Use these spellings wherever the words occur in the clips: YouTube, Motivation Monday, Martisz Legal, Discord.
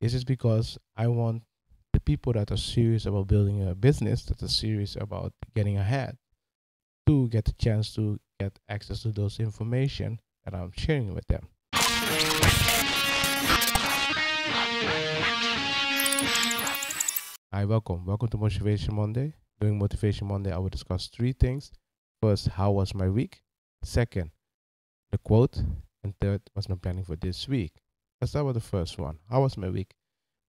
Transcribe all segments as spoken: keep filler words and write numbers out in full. This is because I want the people that are serious about building a business, that are serious about getting ahead, to get the chance to get access to those information that I'm sharing with them. Hi, welcome. Welcome to Motivation Monday. During Motivation Monday, I will discuss three things. First, how was my week? Second, the quote. And third, what's my planning for this week? Let's start with the first one. How was my week?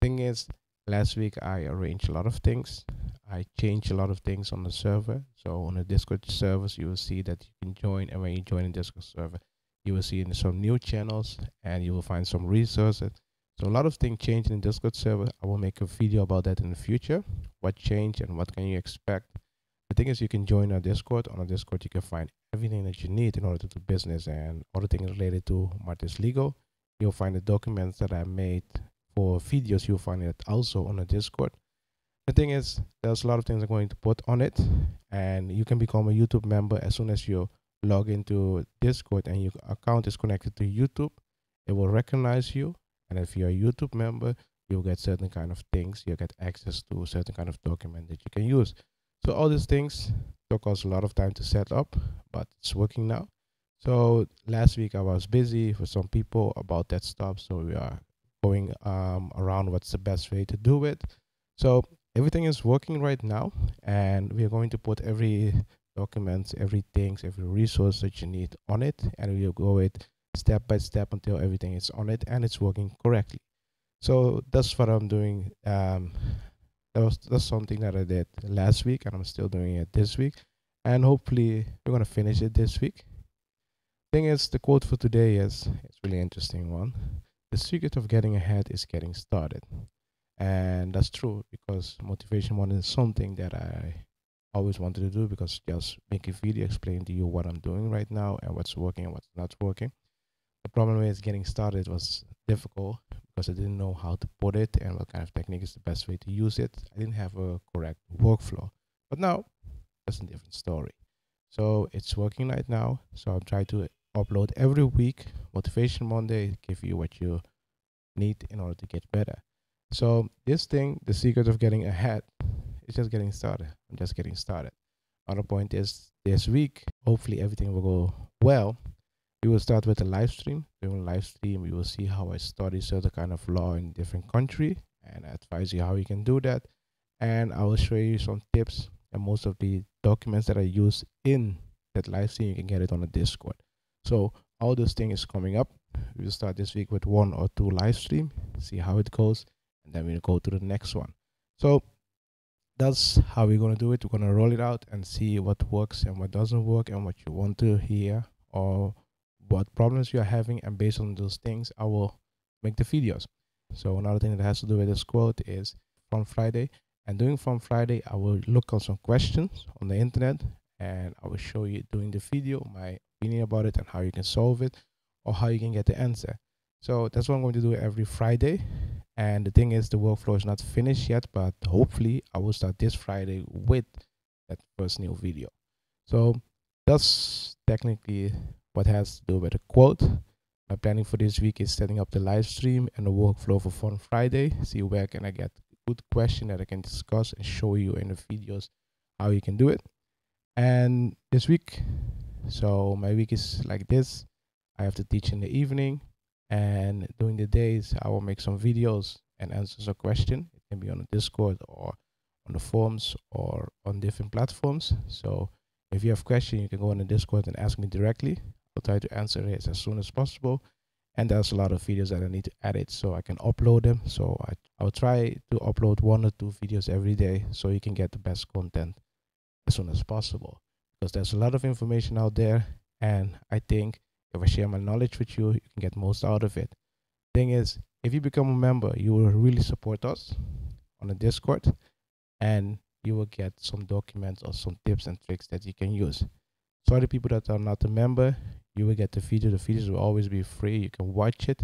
Thing is, last week I arranged a lot of things. I changed a lot of things on the server. So on the Discord servers, you will see that you can join. And when you join the Discord server, you will see some new channels and you will find some resources. So a lot of things changed in the Discord server. I will make a video about that in the future. What changed and what can you expect? The thing is, you can join our Discord. On our Discord, you can find everything that you need in order to do business and other things related to Martisz Legal. You'll find the documents that I made for videos. You'll find it also on the Discord. The thing is, there's a lot of things I'm going to put on it, and you can become a YouTube member as soon as you log into Discord and your account is connected to YouTube. It will recognize you, and if you're a YouTube member, you'll get certain kind of things. You'll get access to certain kind of document that you can use. So all these things took us a lot of time to set up, but it's working now. So last week I was busy for some people about that stuff. So we are going um, around what's the best way to do it. So everything is working right now, and we are going to put every documents, every things, every resource that you need on it, and we'll go it step by step until everything is on it and it's working correctly. So that's what I'm doing. Um, That was, that's something that I did last week, and I'm still doing it this week. And hopefully we're going to finish it this week. Thing is, the quote for today is, it's really interesting one. The secret of getting ahead is getting started. And that's true, because Motivation Monday is something that I always wanted to do, because just make a video explaining to you what I'm doing right now and what's working and what's not working. The problem is getting started was difficult, because I didn't know how to put it and what kind of technique is the best way to use it. I didn't have a correct workflow. But now, that's a different story. So it's working right now. So I'm trying to upload every week. Motivation Monday, give you what you need in order to get better. So this thing, the secret of getting ahead, is just getting started. I'm just getting started. Another point is, this week, hopefully everything will go well. We will start with a live stream. During live stream, we will see how I study certain kind of law in different country, and I advise you how you can do that. And I will show you some tips, and most of the documents that I use in that live stream, you can get it on the Discord. So all those things is coming up. We will start this week with one or two live stream, see how it goes, and then we'll go to the next one. So that's how we're gonna do it. We're gonna roll it out and see what works and what doesn't work, and what you want to hear or what problems you are having, and based on those things I will make the videos. So another thing that has to do with this quote is from Friday, and doing from Friday I will look up some questions on the internet, and I will show you during the video my opinion about it and how you can solve it or how you can get the answer. So that's what I'm going to do every Friday. And the thing is, the workflow is not finished yet, but hopefully I will start this Friday with that first new video. So that's technically what has to do with a quote. My planning for this week is setting up the live stream and the workflow for Fun Friday. See where can I get a good question that I can discuss and show you in the videos how you can do it. And this week, so my week is like this. I have to teach in the evening, and during the days I will make some videos and answer some question. It can be on the Discord or on the forums or on different platforms. So if you have questions, you can go on the Discord and ask me directly. I'll try to answer it as soon as possible. And there's a lot of videos that I need to edit so I can upload them. So I, I'll try to upload one or two videos every day so you can get the best content as soon as possible. Because there's a lot of information out there, and I think if I share my knowledge with you, you can get most out of it. Thing is, if you become a member, you will really support us on the Discord, and you will get some documents or some tips and tricks that you can use. So the people that are not a member, you will get the video. The videos will always be free. You can watch it.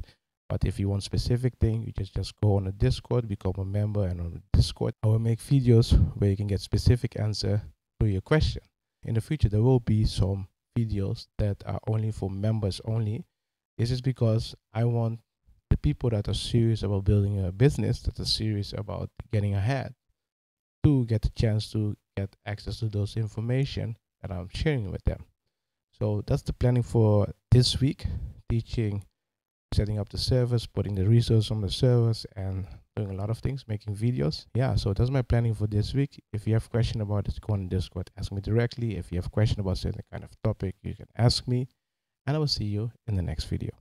But if you want specific thing, you just, just go on the Discord, become a member, and on the Discord, I will make videos where you can get specific answer to your question. In the future, there will be some videos that are only for members only. This is because I want the the people that are serious about building a business, that are serious about getting ahead, to get the chance to get access to those information that I'm sharing with them. So that's the planning for this week: teaching, setting up the servers, putting the resources on the servers, and doing a lot of things, making videos. Yeah, so that's my planning for this week. If you have question about it, go on Discord, ask me directly. If you have question about certain kind of topic, you can ask me, and I will see you in the next video.